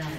blood.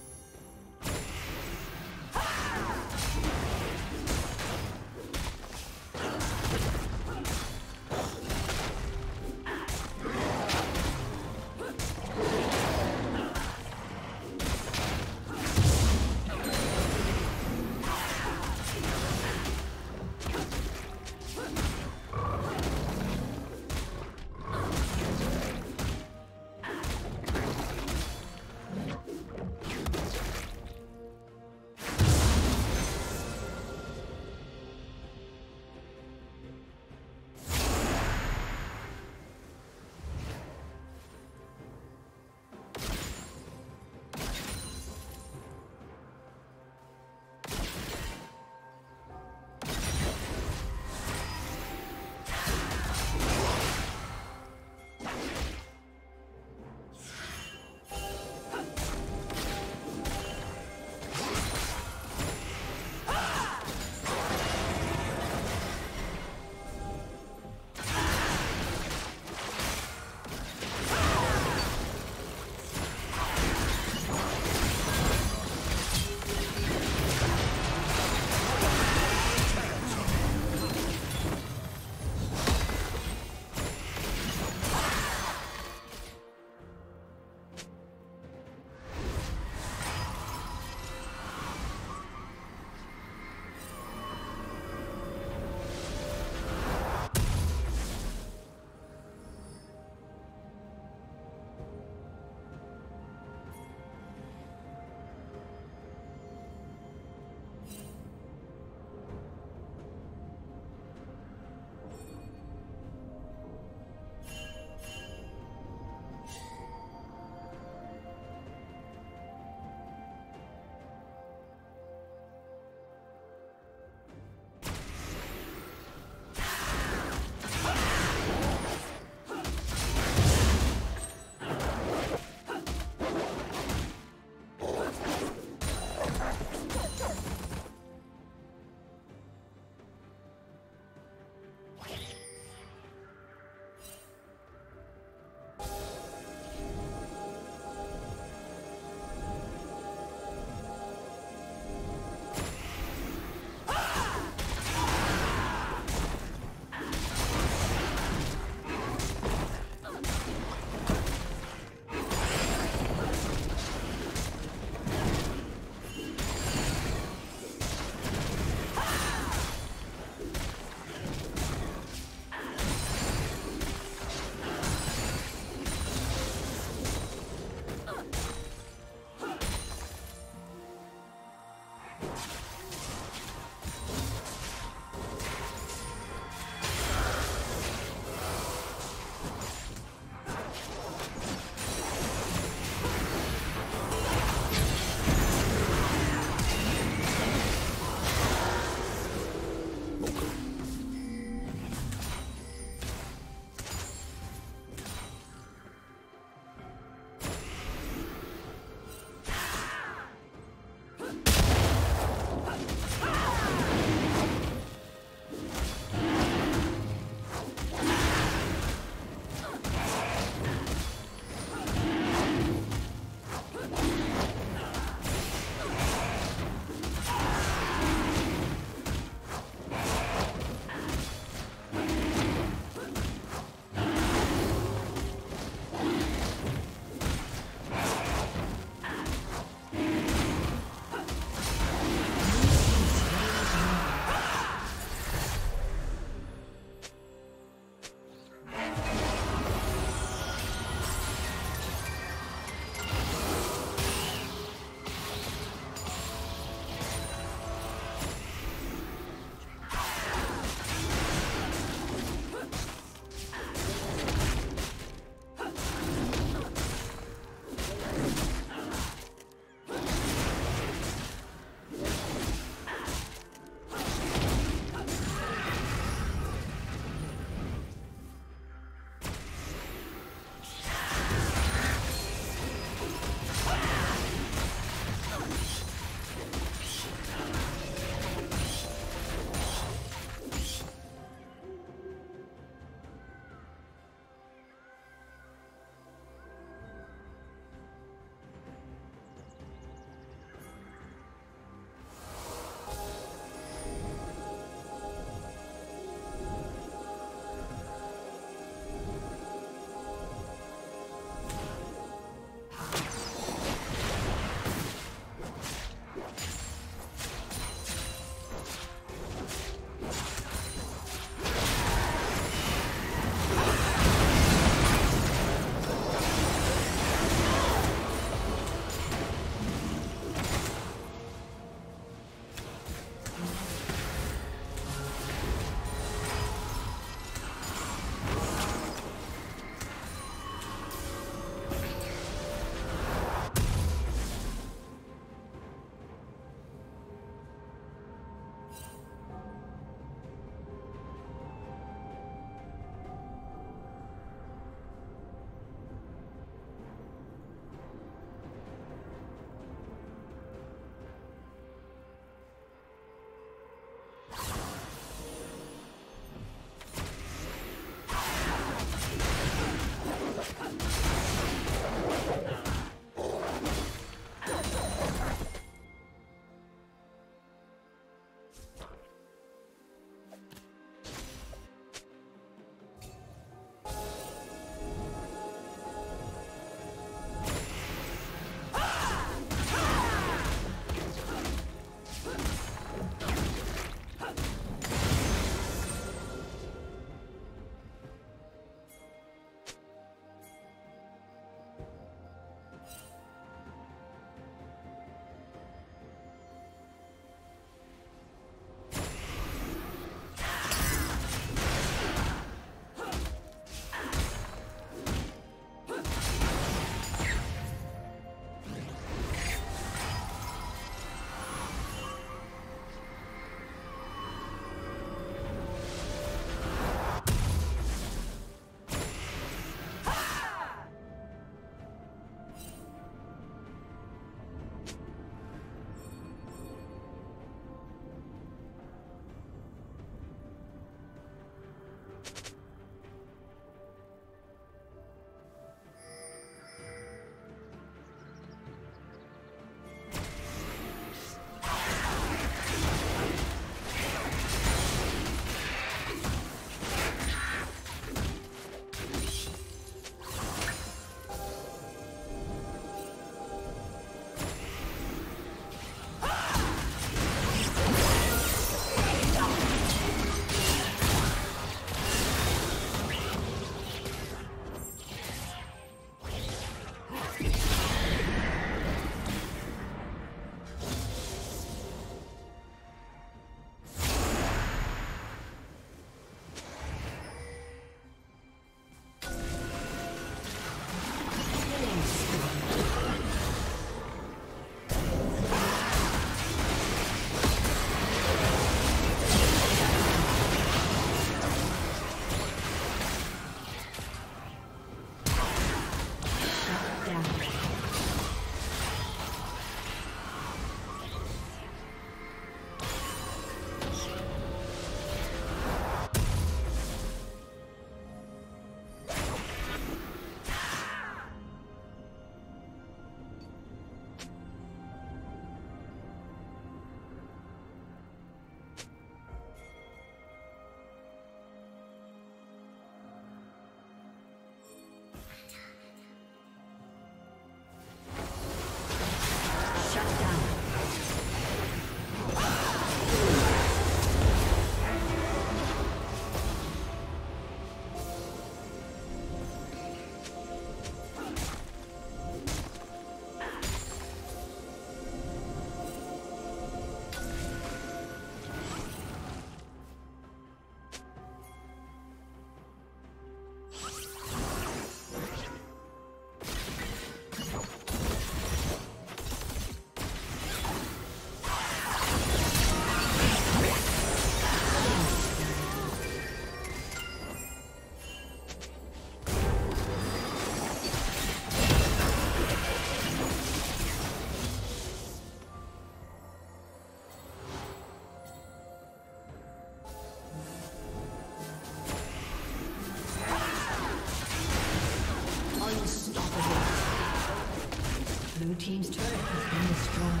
destroyed.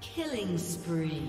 Killing spree.